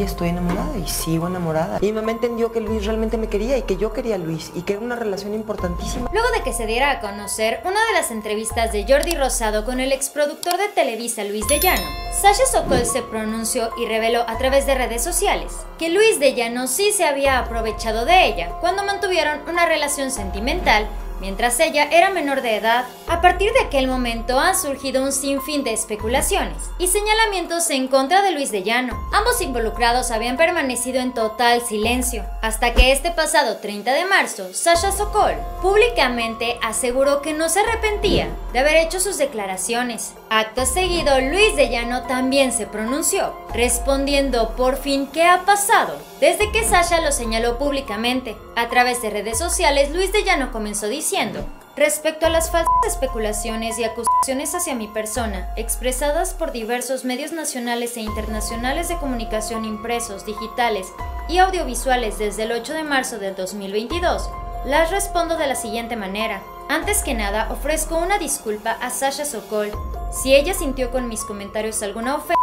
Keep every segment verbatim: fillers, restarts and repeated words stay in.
sí, estoy enamorada y sigo enamorada. Y mi mamá entendió que Luis realmente me quería y que yo quería a Luis y que era una relación importantísima. Luego de que se diera a conocer una de las entrevistas de Yordi Rosado con el exproductor de Televisa Luis de Llano, Sasha Sokol se pronunció y reveló a través de redes sociales que Luis de Llano sí se había aprovechado de ella cuando mantuvieron una relación sentimental mientras ella era menor de edad. A partir de aquel momento han surgido un sinfín de especulaciones y señalamientos en contra de Luis de Llano. Ambos involucrados habían permanecido en total silencio, hasta que este pasado treinta de marzo, Sasha Sokol públicamente aseguró que no se arrepentía de haber hecho sus declaraciones. Acto seguido, Luis de Llano también se pronunció, respondiendo por fin qué ha pasado desde que Sasha lo señaló públicamente. A través de redes sociales, Luis de Llano comenzó diciendo: respecto a las falsas especulaciones y acusaciones hacia mi persona, expresadas por diversos medios nacionales e internacionales de comunicación impresos, digitales y audiovisuales desde el ocho de marzo del dos mil veintidós, las respondo de la siguiente manera. Antes que nada, ofrezco una disculpa a Sasha Sokol si ella sintió con mis comentarios alguna ofensa,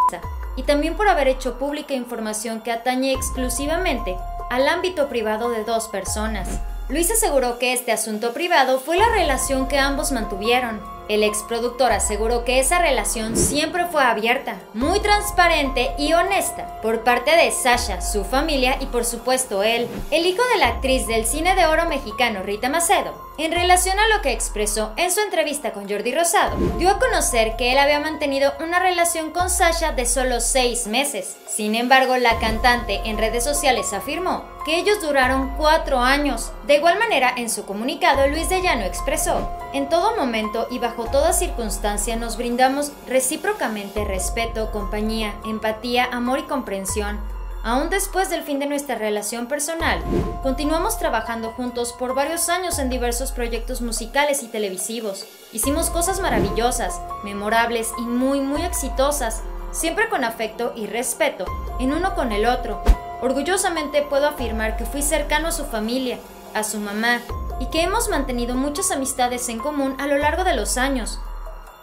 y también por haber hecho pública información que atañe exclusivamente al ámbito privado de dos personas. Luis aseguró que este asunto privado fue la relación que ambos mantuvieron. El exproductor aseguró que esa relación siempre fue abierta, muy transparente y honesta por parte de Sasha, su familia y por supuesto él. El hijo de la actriz del cine de oro mexicano Rita Macedo, en relación a lo que expresó en su entrevista con Yordi Rosado, dio a conocer que él había mantenido una relación con Sasha de solo seis meses. Sin embargo, la cantante en redes sociales afirmó que ellos duraron cuatro años. De igual manera, en su comunicado, Luis de Llano expresó: en todo momento y bajo toda circunstancia nos brindamos recíprocamente respeto, compañía, empatía, amor y comprensión. Aún después del fin de nuestra relación personal, continuamos trabajando juntos por varios años en diversos proyectos musicales y televisivos. Hicimos cosas maravillosas, memorables y muy muy exitosas, siempre con afecto y respeto, en uno con el otro. Orgullosamente puedo afirmar que fui cercano a su familia, a su mamá, y que hemos mantenido muchas amistades en común a lo largo de los años.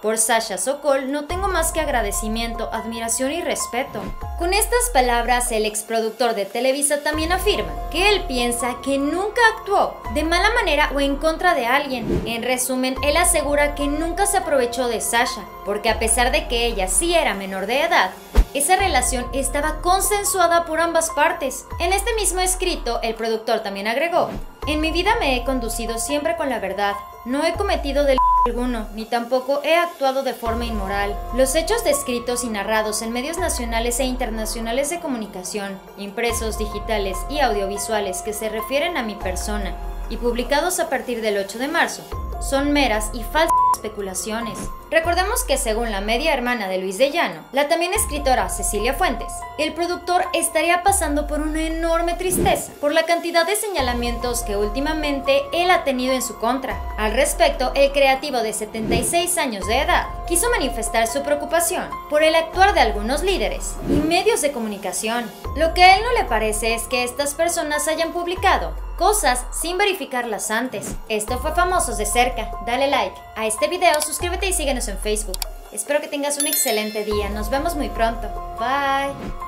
Por Sasha Sokol no tengo más que agradecimiento, admiración y respeto. Con estas palabras, el exproductor de Televisa también afirma que él piensa que nunca actuó de mala manera o en contra de alguien. En resumen, él asegura que nunca se aprovechó de Sasha, porque a pesar de que ella sí era menor de edad, esa relación estaba consensuada por ambas partes. En este mismo escrito, el productor también agregó: en mi vida me he conducido siempre con la verdad, no he cometido delitos alguno, ni tampoco he actuado de forma inmoral. Los hechos descritos y narrados en medios nacionales e internacionales de comunicación, impresos, digitales y audiovisuales que se refieren a mi persona y publicados a partir del ocho de marzo, son meras y falsas especulaciones. Recordemos que según la media hermana de Luis de Llano, la también escritora Cecilia Fuentes, el productor estaría pasando por una enorme tristeza por la cantidad de señalamientos que últimamente él ha tenido en su contra. Al respecto, el creativo de setenta y seis años de edad quiso manifestar su preocupación por el actuar de algunos líderes y medios de comunicación. Lo que a él no le parece es que estas personas hayan publicado cosas sin verificarlas antes. Esto fue Famosos de Cerca. Dale like a este video, suscríbete y síguenos en Facebook. Espero que tengas un excelente día. Nos vemos muy pronto. Bye.